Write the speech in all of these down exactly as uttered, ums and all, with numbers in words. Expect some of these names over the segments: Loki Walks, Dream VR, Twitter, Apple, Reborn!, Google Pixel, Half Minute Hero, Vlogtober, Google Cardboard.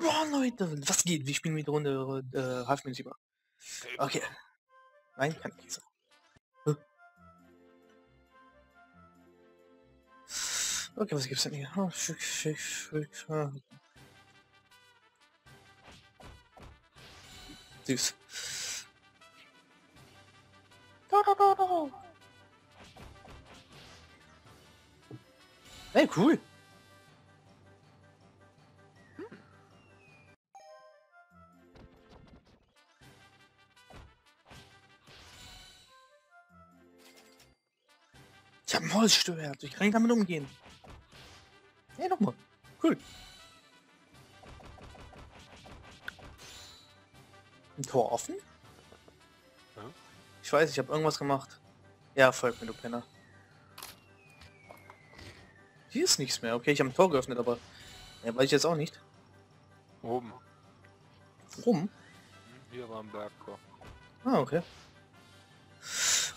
Boah, Leute, was geht? Wir spielen mit Runde äh, Half Minute Hero. Okay. Nein, kann ich nicht sagen. Okay, was gibt's denn hier? Oh, schick, schick, schick. Ah, okay. Süß. Do, do, do, do. Hey, cool. Hm. Ich habe ein Holzschwert. Ich kann nicht damit umgehen. Hey, nochmal. Cool. Ein Tor offen? Ja. Ich weiß, ich habe irgendwas gemacht. Ja, folgt mir, du Penner. Hier ist nichts mehr. Okay, ich habe ein Tor geöffnet, aber... Ja, weiß ich jetzt auch nicht. Oben. Oben? Hier war ein Bergtor. Ah, okay. Was ist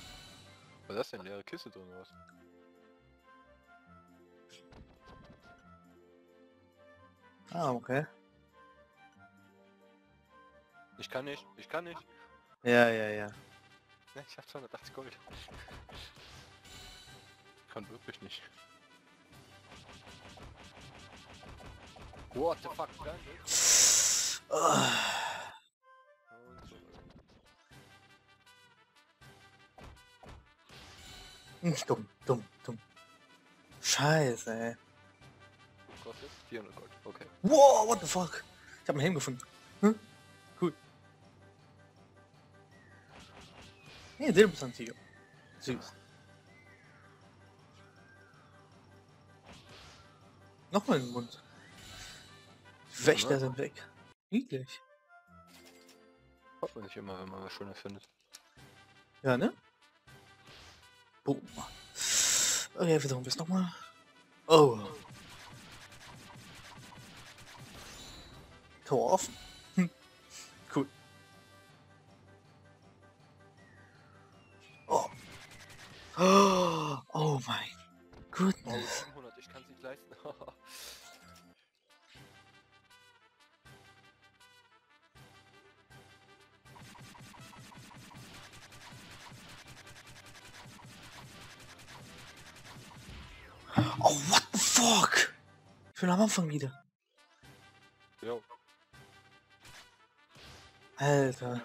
das denn? Leere Kiste drin oder was? Ah, okay. Ich kann nicht, ich kann nicht. Ja, ja, ja. Ne, ich hab zweihundertachtzig Gold. Ich kann wirklich nicht. What the fuck? Oh. Nicht dumm, dumm, dumm. Scheiße, ey. vierhundert Gold, okay. Wow, what the fuck? Ich hab einen Helm gefunden. Hm? Cool. Nee, Silbersantigo. Süß. Nochmal in den Mund. Die Wächter ja, sind weg. Niedlich. Freut man sich immer, wenn man was Schönes findet. Ja, ne? Boom. Okay, wiederum bis nochmal. Oh. Tor offen. Hm. Cool. Oh. Oh, oh mein goodness. Oh, hundert, ich kann's nicht leisten. Oh, what the fuck? Ich bin am Anfang wieder. Jo. Alter.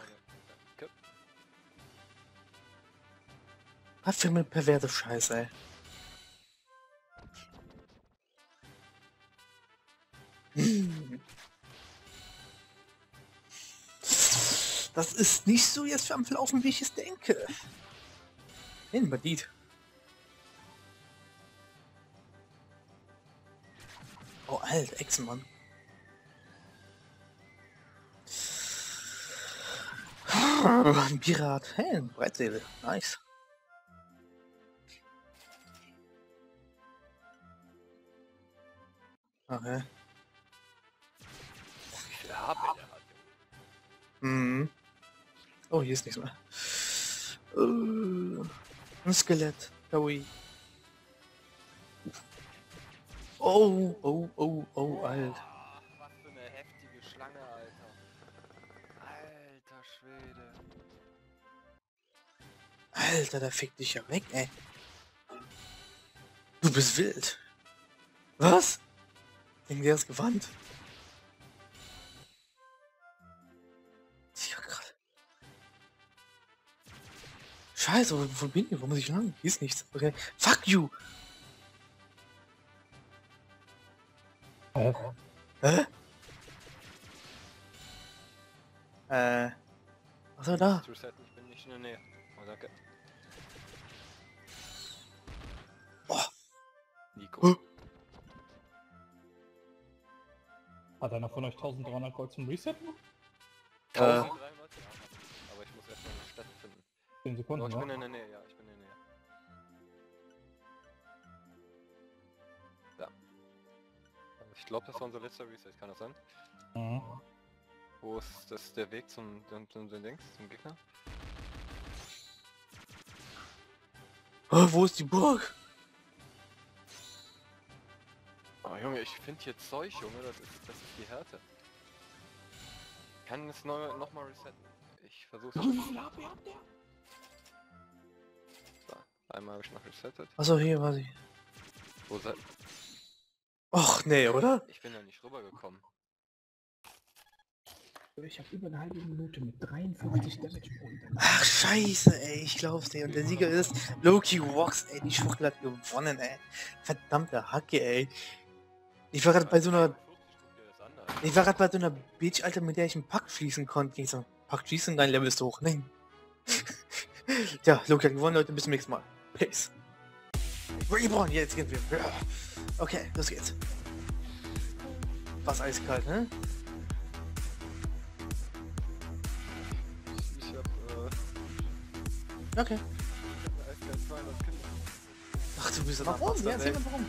Was für eine perverse Scheiße, ey. Das ist nicht so jetzt für am Laufen, wie ich es denke. Den Bandit. Oh, Alter, Ex-Mann. Ein Pirat, hey, ein Breitseele, nice. Okay. Ja, mhm. Oh, hier ist nichts mehr. Uh, ein Skelett, Kaui. Oh, oh, oh, oh, alt. Was für eine heftige Schlange, Alter. Alter Schwede. Alter, der fickt dich ja weg, ey. Du bist wild. Was? Wegen dir das Gewand. Ja, gerade. Scheiße, wo, wo bin ich? Wo muss ich lang? Hier ist nichts. Okay. Fuck you! Hä? Hä? Äh. Achso, da. Ich bin nicht in der Nähe. Oh, danke. Nico. Hat einer von euch dreizehnhundert Gold zum Resetten? Äh. Aber ich muss erstmal eine Stadt finden. zehn Sekunden, oh, ich bin in der Nähe, ja, ich bin in der Nähe. Da. Ich glaube, das war unser letzter Reset, kann das sein? Mhm. Wo ist das der Weg zum, zum, zum, zum Dings, zum Gegner? Oh, wo ist die Burg? Oh, Junge, ich finde hier Zeug, Junge, das ist, das ist die Härte. kann es neu, noch mal resetten. Ich versuche es. Wie viel H P hat der? So, einmal habe ich noch resettet. Achso, hier war sie. Wo seid ihr? Och, nee, oder? Ich bin ja nicht rübergekommen. Ich habe über eine halbe Minute mit dreiundfünfzig Damage. Ach, scheiße, ey, ich glaub's dir. Und der Sieger ist Loki Walks, ey. Die Schwuchtel hat gewonnen, ey. Verdammte Hacke, ey. Ich war gerade bei so einer... Ich war gerade bei so einer Bitch, Alter, mit der ich einen Pack schießen konnte. Ich so, Pack schießen, dein Level ist hoch. Nein. Tja, Loki hat gewonnen, Leute. Bis zum nächsten Mal. Peace. Reborn, jetzt gehen wir. Okay, los geht's. Was eiskalt, ne? Okay. Ach, du bist aber warum? Ja, erzähl mal warum.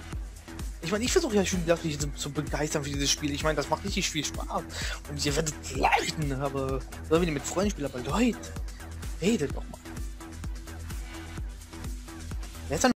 Ich meine, ich versuche ja schon wirklich zu, zu begeistern für dieses Spiel. Ich meine, das macht richtig viel Spaß. Und ihr werdet leiden, aber wenn ihr mit Freunden spielt, aber Leute, redet doch mal. Wer ist